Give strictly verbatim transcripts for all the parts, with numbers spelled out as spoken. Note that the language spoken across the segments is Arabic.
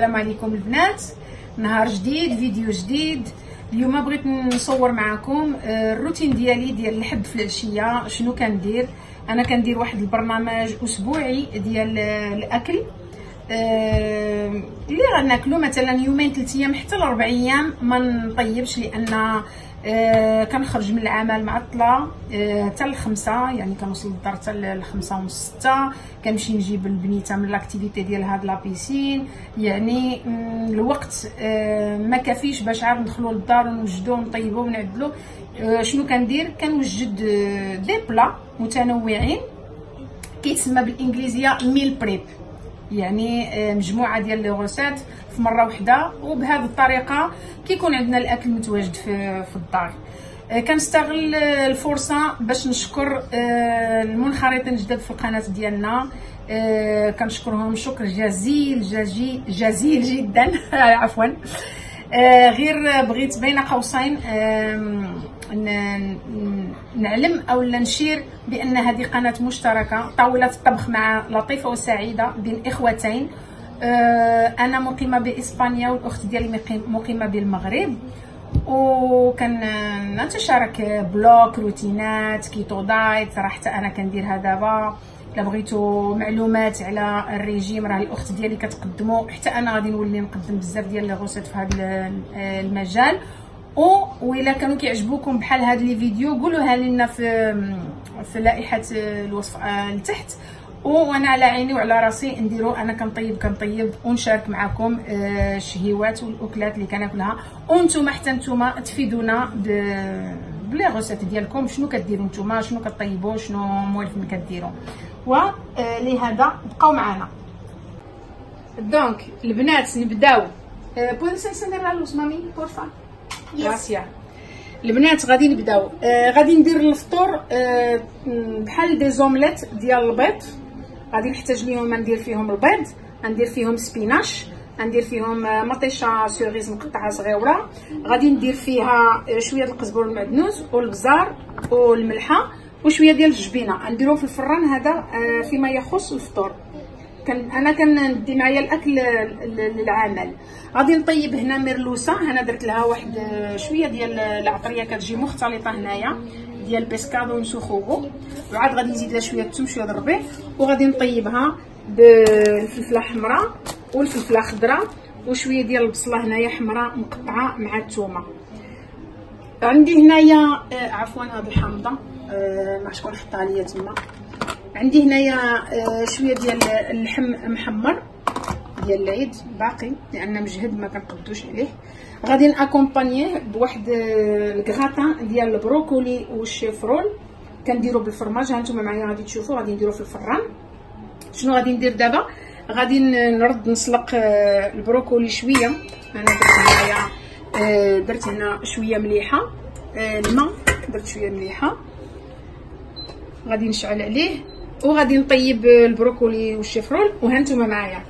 السلام عليكم البنات، نهار جديد، فيديو جديد. اليوم بغيت نصور معكم الروتين ديالي ديال الحد في العشيه. شنو كندير انا؟ كندير واحد البرنامج اسبوعي ديال الاكل اللي غناكلو مثلا يومين ثلاث ايام حتى لاربع ايام ما نطيبش، لان كنخرج من العمل معطله حتى الخمسة، يعني كنوصل للدار حتى الخمسة ونص ستة، كنمشي نجيب البنيته من لاكتيفيتي ديال هاد لابيسين، يعني الوقت ما كافيش باش عاد ندخلو للدار ونوجدو ونطيبو ونعدلو. شنو كندير؟ كنوجد دي بلا متنوعين كيتسمى بالانجليزيه ميل بريب، يعني مجموعه ديال لي غوسيت في مره واحده، وبهذه الطريقه كيكون عندنا الاكل متواجد في في الدار. كنستغل الفرصه باش نشكر المنخرطين الجدد في القناه ديالنا، كنشكرهم شكر جزيل جزيل جزيل جدا عفوا. غير بغيت بين قوسين نعلم او نشير بان هذه قناه مشتركه، طاوله الطبخ مع لطيفه وسعيده بين اخوتين. انا مقيمه باسبانيا والاخت ديالي مقيمه بالمغرب، وكنتشارك بلوك روتينات كيتو دايت. راه حتى انا كنديرها دابا. الا بغيتو معلومات على الريجيم راه الاخت ديالي كتقدمو، حتى انا غادي نولي نقدم بزاف ديال لي غوسيت في هذا المجال. او وإلا كانوا كيعجبوكم بحال هاد لي فيديو قولوها لنا في في لائحه الوصف لتحت، وانا على عيني وعلى راسي نديرو. انا كنطيب كنطيب ونشارك معكم الشهيوات والاكلات اللي كناكلها، وانتوما حتى نتوما تفيدونا بلي غوسيت ديالكم. شنو كديروا نتوما؟ شنو كطيبوا؟ شنو موالف من كديروا؟ ولهذا بقاو معنا. دونك البنات نبداو. بويدوس انسينيرال لوس مامي بورفا غاسيا. البنات غادي نبداو. آه غادي ندير الفطور آه بحال دي زومليت ديال البيض. غادي نحتاج ليهم، ندير فيهم البيض، ندير فيهم سبيناش، ندير فيهم آه مطيشه سوريز مقطعه صغيره، غادي ندير فيها آه شويه د القزبر والمعدنوس والبزار والملحه وشويه ديال الجبينه. غنديرهم في الفران. هذا آه فيما يخص الفطور. كان انا كندي معايا الاكل للعمل. غادي نطيب هنا ميرلوسه، انا درت لها واحد شويه ديال العطريه كتجي مختلطه هنايا ديال بيسكادو ونسوخوغو، وعاد غادي نزيد لها شويه الثوم شويه الربيع، وغادي نطيبها بالفلفله حمراء والفلفله خضراء وشويه ديال البصله هنايا حمراء مقطعه مع الثومه. عندي هنايا عفوا هاد الحامضه مع شكون حطها ليا تما. عندي هنايا شويه ديال اللحم محمر ديال العيد باقي، لان مجهد ما كنقدوش عليه. غادي ناكومبانيه بواحد الكغاطان ديال البروكولي والشيفرول كنديرو بالفرماج. هانتوما معايا غادي تشوفوا. غادي نديرو في الفران. شنو غادي ندير دابا؟ غادي نرد نسلق البروكولي شويه. انا درت هنايا درت هنا شويه مليحه الماء، درت شويه مليحه، غادي نشعل عليه وغادي نطيب البروكولي والشفرول. وهانتوما معايا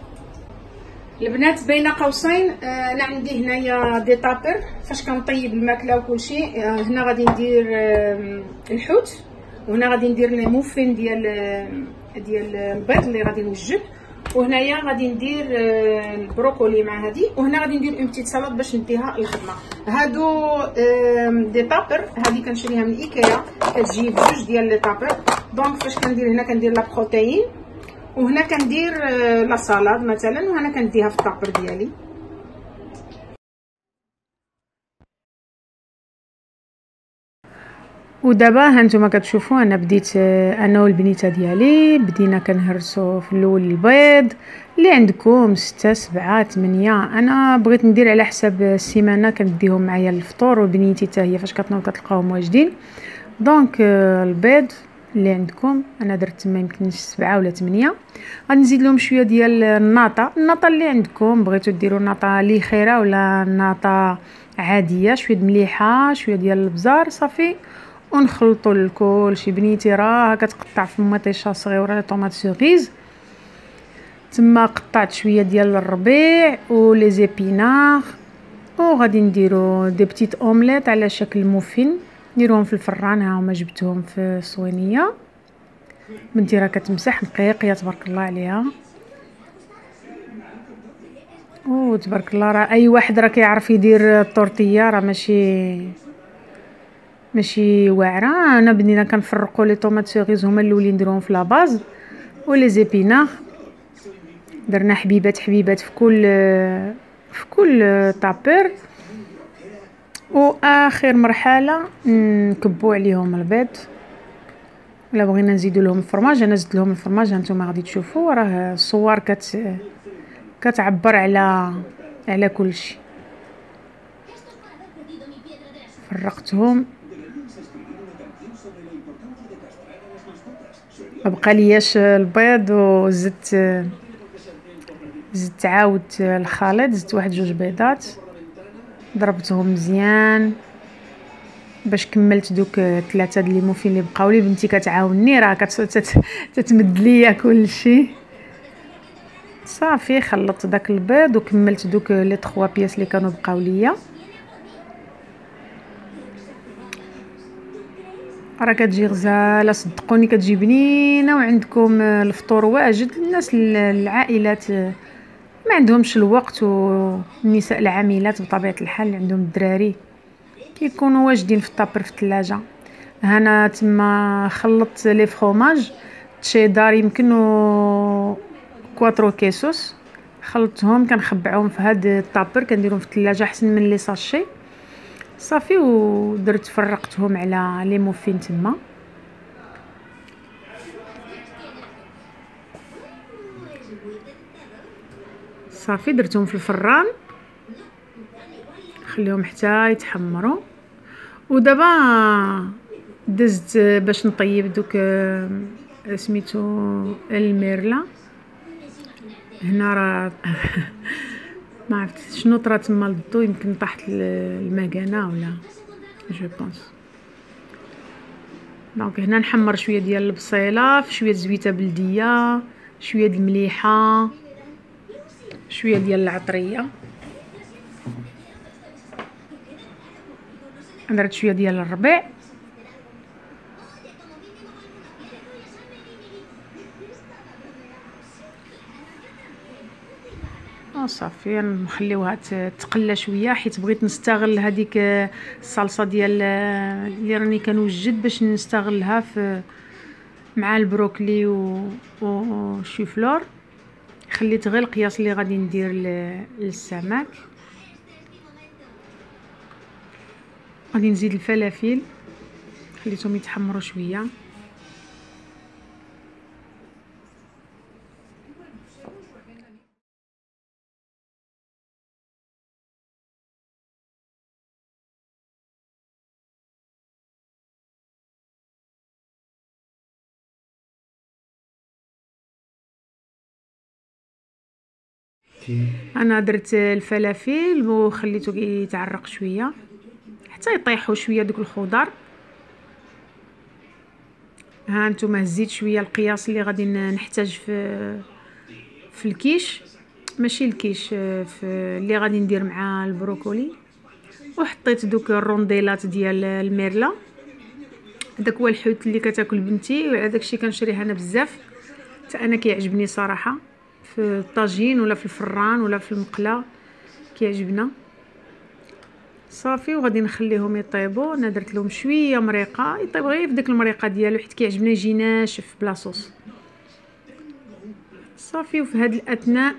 البنات بين قوسين انا عندي هنايا دي طابر فاش كنطيب الماكله وكلشي. هنا غادي ندير الحوت، وهنا غادي ندير لي موفين ديال ديال البيض اللي غادي نوجد، وهنايا غادي ندير البروكولي مع هذه، وهنا غادي ندير اون بتيت سلطه باش نديها الخدمه. هادو دي طابر، هذه كنشريها من ايكيا كتجي بجوج ديال لي طابر. دونك فاش كندير هنا كندير لا بروتين، وهنا كندير لا سالاد مثلا، وهنا كنديها في الطابر ديالي. ودابا هانتوما كتشوفوا انا بديت انا والبنيته ديالي بدينا كنهرسوا في الاول البيض اللي عندكم ستة سبعة ثمانية. انا بغيت ندير على حسب السيمانه كنديهم معايا للفطور، وبنيتي حتى هي فاش كتنوض كتلقاهم واجدين. دونك البيض اللي عندكم انا درت ما يمكنش سبعة ولا ثمانية. غنزيد لهم شويه ديال الناطه، الناطه اللي عندكم بغيتوا ديروا الناطه لي خيره ولا الناطه عاديه، شويه مليحه شويه ديال البزار صافي، ونخلطوا الكل شي. بنيتي راه كتقطع في مطيشه صغيره طوماط سوريز، تما قطعت شويه ديال الربيع ولي زيبينار، وغادي نديرو دي بتيت اومليت على شكل موفين. نديروهم في الفران. ها هما جبتهم في الصوينيه، بنتي راه كتمسح نقيقيه تبارك الله عليها. وتبارك الله راه اي واحد راه كيعرف يدير الطورطيه، راه ماشي ماشي واعره. انا بدينا كنفرقوا لي طوماط سيغيز هما الاولين نديروهم في لاباز ولي زيبينار، درنا حبيبات حبيبات في كل في كل طابير. واخر مرحله نكبوا عليهم البيض، الا بغينا نزيدوا لهم الفرماج انا زدت لهم الفرماج. هانتوما غادي تشوفوا راه الصور كت كتعبر على على كلشي. فرقتهم، بقى لياش البيض وزدت زدت عاود الخليط، زدت واحد جوج بيضات ضربتهم مزيان باش كملت دوك ثلاثه ديال الموفين اللي بقاو لي. بنتي كتعاوني راه كتمد ليا كلشي. صافي خلطت داك البيض وكملت دوك لي تخوا بياس اللي كانوا بقاو ليا. راه كتجي غزاله صدقوني، كتجي بنينه وعندكم الفطور واجد. الناس العائلات ما عندهمش الوقت، والنساء العاملات بطبيعه الحال اللي عندهم الدراري كيكونوا واجدين في الطابر في الثلاجه. هنا تما خلطت لي فروماج تشيدار يمكن و كواترو كيسوس، خلطتهم كنخبعهم في هاد الطابر كنديرهم في الثلاجه احسن من لي ساشي. صافي ودرت فرقتهم على لي موفين تما. صافي درتهم في الفران خليهم حتى يتحمروا. ودابا دزت باش نطيب دوك سميتو الميرلا. هنا راه ما عرفت شنو طرا تما للضو، يمكن طاحت المكانه ولا جو بونس. دونك هنا نحمر شويه ديال البصيله في شويه زويته بلديه، شويه د المليحه، شويه ديال العطريه، درت شويه ديال الربيع. صافي نخليوها تقلى شويه حيت بغيت نستغل هذيك الصلصه ديال اللي راني كنوجد باش نستغلها في مع البروكلي والشوفلور. خليت غير القياس اللي غادي ندير للسمك. غادي نزيد الفلافل، خليتهم يتحمروا شويه. انا درت الفلافل وخليته يتعرق شويه حتى يطيحوا شويه دوك الخضر. ها نتوما هزيت شويه القياس اللي غادي نحتاج في في الكيش، ماشي الكيش في اللي غادي ندير مع البروكولي. وحطيت دوك الرونديلات ديال الميرلا، هذاك هو الحوت اللي كتاكل بنتي وعلى داكشي كنشريها انا بزاف حتى انا كيعجبني صراحه في الطاجين ولا في الفران ولا في المقله كيعجبنا. صافي وغادي نخليهم يطيبوا. انا درت لهم شويه مريقه يطيب غير في ديك المريقه ديالو حيت كيعجبنا يجي ناشف بلا صوص. صافي وفي هاد الاثناء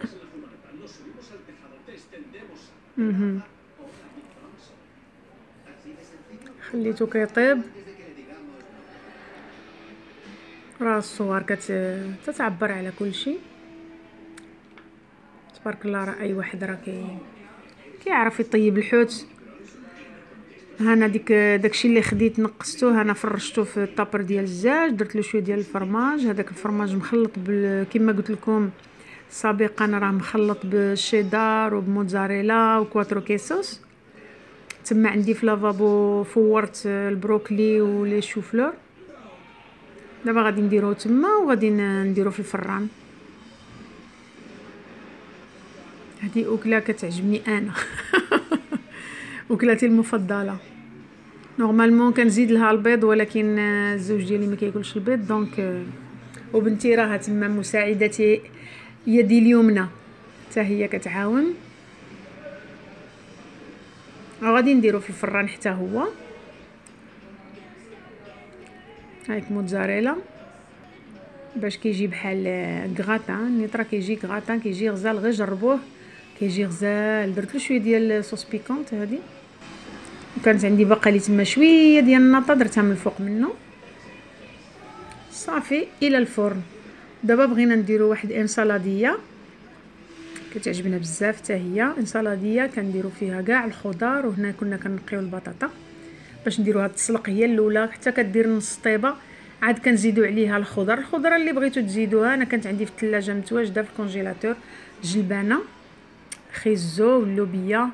اها خليته كيطيب. راه الصور كت تتعبر على كل شيء تبارك الله. راه اي واحد راه كي كيعرف يطيب الحوت. هنا ديك داكشي اللي خديت نقصته هنا فرشته في الطابر ديال الزاج، درت له شويه ديال الفرماج. هذاك الفرماج مخلط بال... كما قلت لكم سابقا راه مخلط بالشيدار وبموتزاريلا وكواترو كيسوس. تما عندي في لافابو فورت البروكلي ولي شوفلور. دابا غادي نديروه تما وغادي نديروه في الفران. هذه أكلة كتعجبني أنا أكلتي المفضلة. نورمالمون كنزيد لها البيض ولكن الزوج ديالي ما كياكلش البيض دونك. وبنتي راها تما مساعدتي يدي اليمنى حتى هي كتعاون. غادي نديرو في الفران حتى هو. هايك موتزاريلا باش كيجي بحال غراتان، النيطرا كيجي غراتان، كيجي غزال، غير جربوه كيجي غزال. درت له شويه ديال صوص بيكونت هذه، وكانت عندي باقا لي تما شويه ديال النطا درتها من الفوق منه. صافي الى الفرن. دابا بغينا نديرو واحد انسالاديه كتعجبنا بزاف حتى هي، انسالاديه كنديرو فيها كاع الخضار، وهنا كنا كنقيو البطاطا باش نديروها تسلق هي الاولى حتى كدير نص طيبه، عاد كنزيدو عليها الخضر، الخضره اللي بغيتو تزيدوها. انا كانت عندي في الثلاجه متواجده في الكونجيلاتور جلبانه، خيزو واللوبيا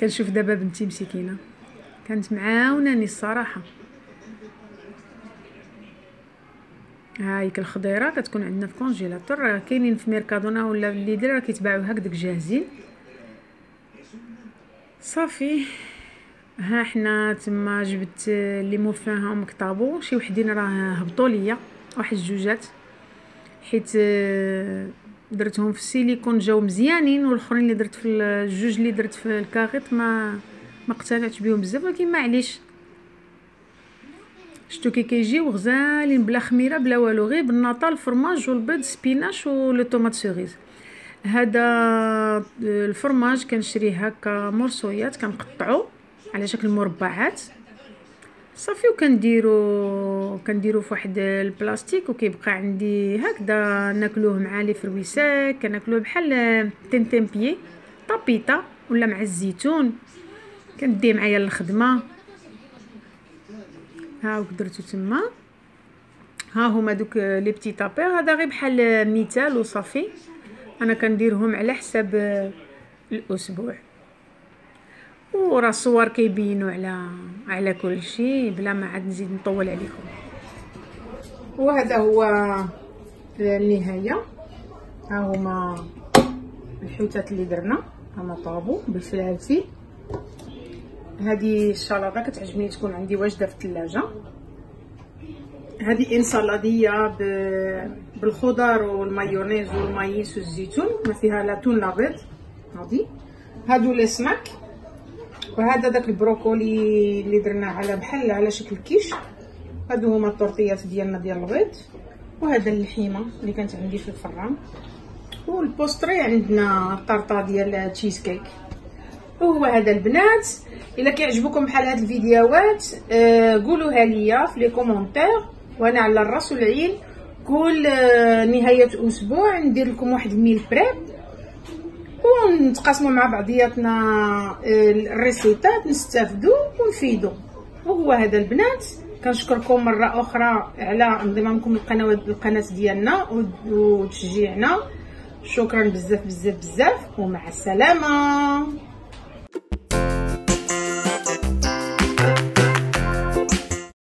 كنشوف دابا بنتي مسكينه كانت معاوناني الصراحه. هايك الخضيره كتكون عندنا في الكونجيلاتور، راه كاينين في ميركادونا ولا في ليدل، راه كيتباعو هكداك جاهزين. صافي ها حنا تما جبت لي موفين هاهم كطابو، شي وحدين راه هبطوا ليا واحد جوجات حيت درتهم في السيليكون جاو مزيانين، والاخرين اللي درت في الجوج اللي درت في الكاغيط ما ما اقتنعتش بهم بزاف، ولكن معليش شتو كي كيجيو غزالين بلا خميره بلا والو، غير بالنطا الفرماج والبيض سبيناش والطوماط سيريز. هذا الفرماج كنشريه هكا مرصويات كنقطعو على شكل مربعات. صافي وكنديرو كنديرو في واحد البلاستيك وكيبقى عندي هكذا، ناكلوه مع لي فرويساك، كناكلوه بحال تنتمبيي طابيطا ولا مع الزيتون، كنديه معايا للخدمه. هاوك درتو تما، ها هما دوك لي بتي طابير، هذا غير بحال مثال وصافي، انا كنديرهم على حساب الاسبوع، وراه الصور كيبينوا على على كل شيء بلا ما عاد نزيد نطول عليكم. وهذا هو النهايه، ها هما الحوتات اللي درنا، هما طابو بالفلافل. هذه الشلاضه كتعجبني تكون عندي واجده في الثلاجه، هذه انسالاديه بالخضر والمايونيز والمايس والزيتون، ما فيها لا تون لا بيض. هذه هادو لي سناك، وهذا داك البروكولي اللي درنا على بحال على شكل كيش، هادو هما الطورطيات ديالنا ديال البيض، وهذا اللحيمه اللي كانت عندي في الفران، والبوستري عندنا الطرطه ديال تشيز كيك. وهو هذا البنات. الا كيعجبكم بحال هاد الفيديوهات آه قولوها ليا في لي كومونتير، وانا على الراس والعين كل آه نهايه اسبوع ندير لكم واحد الميل بريب، ونتقاسموا مع بعضياتنا الريسيتات، نستافدوا ونفيدوا. وهو هذا البنات، كنشكركم مره اخرى على انضمامكم للقناه القناه ديالنا وتشجيعنا، شكرا بزاف بزاف بزاف، ومع السلامه.